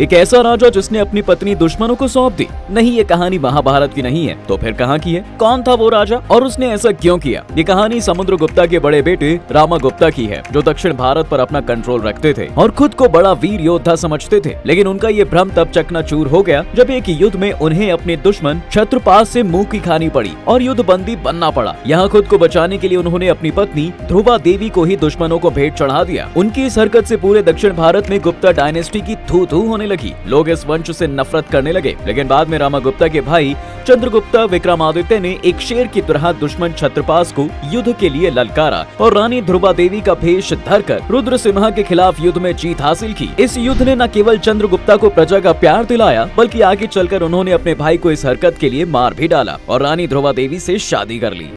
एक ऐसा राजा जिसने अपनी पत्नी दुश्मनों को सौंप दी। नहीं, ये कहानी महाभारत की नहीं है, तो फिर कहाँ की है? कौन था वो राजा और उसने ऐसा क्यों किया? ये कहानी समुद्रगुप्ता के बड़े बेटे रामा गुप्ता की है, जो दक्षिण भारत पर अपना कंट्रोल रखते थे और खुद को बड़ा वीर योद्धा समझते थे। लेकिन उनका ये भ्रम तब चकनाचूर हो गया जब एक युद्ध में उन्हें अपने दुश्मन छत्रपति से मुंह की खानी पड़ी और युद्धबंदी बनना पड़ा। यहाँ खुद को बचाने के लिए उन्होंने अपनी पत्नी ध्रुवा देवी को ही दुश्मनों को भेंट चढ़ा दिया। उनकी इस हरकत से पूरे दक्षिण भारत में गुप्ता डायनेस्टी की थू थू होने लगी। लोग इस वंश से नफरत करने लगे। लेकिन बाद में रामा गुप्ता के भाई चंद्रगुप्ता विक्रमादित्य ने एक शेर की तरह दुश्मन छत्रपति को युद्ध के लिए ललकारा और रानी ध्रुवा देवी का भेष धरकर रुद्र सिन्हा के खिलाफ युद्ध में जीत हासिल की। इस युद्ध ने न केवल चंद्रगुप्ता को प्रजा का प्यार दिलाया, बल्कि आगे चलकर उन्होंने अपने भाई को इस हरकत के लिए मार भी डाला और रानी ध्रुवा देवी से शादी कर ली।